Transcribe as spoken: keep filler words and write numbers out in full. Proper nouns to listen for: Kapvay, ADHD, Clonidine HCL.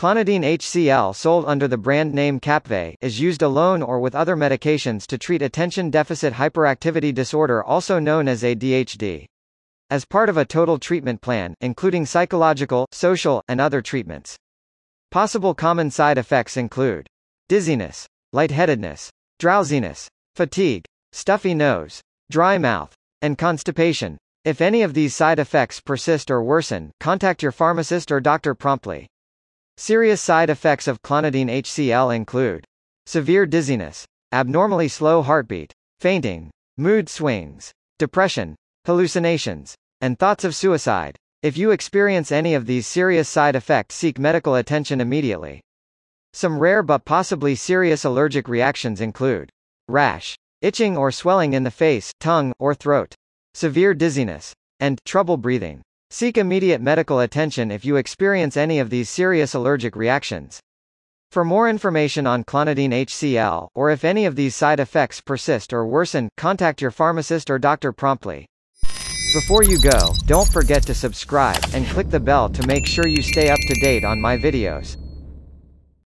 Clonidine H C L, sold under the brand name Kapvay, is used alone or with other medications to treat attention deficit hyperactivity disorder, also known as A D H D, as part of a total treatment plan, including psychological, social, and other treatments. Possible common side effects include dizziness, lightheadedness, drowsiness, fatigue, stuffy nose, dry mouth, and constipation. If any of these side effects persist or worsen, contact your pharmacist or doctor promptly. Serious side effects of Clonidine H C L include severe dizziness, abnormally slow heartbeat, fainting, mood swings, depression, hallucinations, and thoughts of suicide. If you experience any of these serious side effects, seek medical attention immediately. Some rare but possibly serious allergic reactions include rash, itching or swelling in the face, tongue, or throat, severe dizziness, and trouble breathing. Seek immediate medical attention if you experience any of these serious allergic reactions. For more information on Clonidine H C L, or if any of these side effects persist or worsen, contact your pharmacist or doctor promptly. Before you go, don't forget to subscribe and click the bell to make sure you stay up to date on my videos.